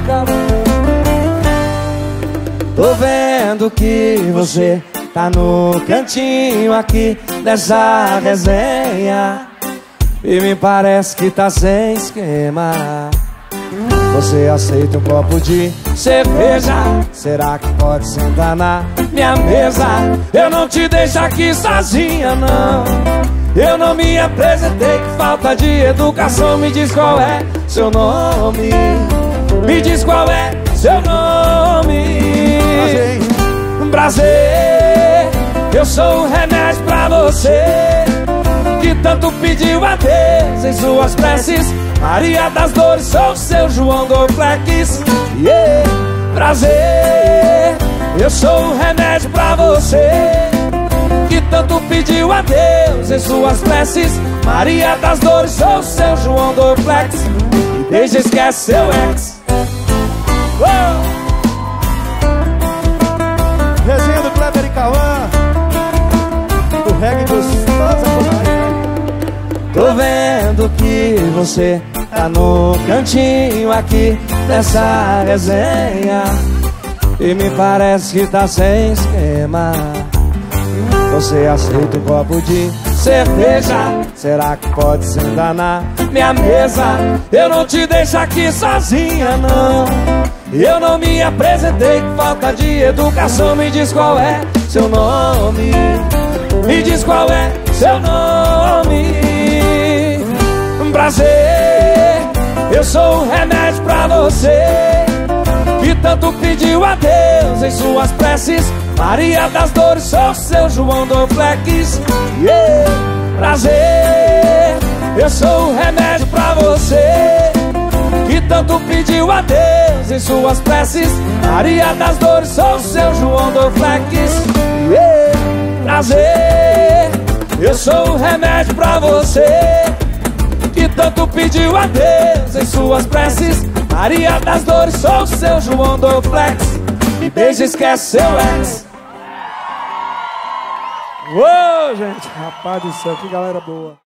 fica. Tô vendo que você tá no cantinho aqui dessa resenha e me parece que tá sem esquema. Você aceita um copo de cerveja? Será que pode sentar na minha mesa? Eu não te deixo aqui sozinha, não. Eu não me apresentei, que falta de educação. Me diz qual é seu nome. Me diz qual é seu nome. Prazer, eu sou um remédio pra você que tanto pediu a Deus em suas preces. Maria das Dores, sou seu João Dorflex. Yeah. Prazer, eu sou um remédio pra você que tanto pediu a Deus em suas preces. Maria das Dores, sou seu João Dorflex. E deixa esquece seu ex. Oh! Tô vendo que você tá no cantinho aqui dessa resenha e me parece que tá sem esquema. Você aceita um copo de cerveja? Será que pode sentar na minha mesa? Eu não te deixo aqui sozinha, não. Eu não me apresentei, que falta de educação. Me diz qual é seu nome. Me diz qual é seu nome. Prazer, eu sou um remédio pra você que tanto pediu a Deus em suas preces. Maria das Dores, sou seu João Dorflex. Yeah. Prazer, eu sou um remédio pra você que tanto pediu a Deus em suas preces. Maria das Dores, sou seu João Dorflex. Yeah. Prazer, eu sou um remédio pra você que tanto pediu a Deus em suas preces. Maria das Dores, sou o seu João Dorflex. Me beija, esquece seu ex. Uou, gente, rapaz do céu, que galera boa.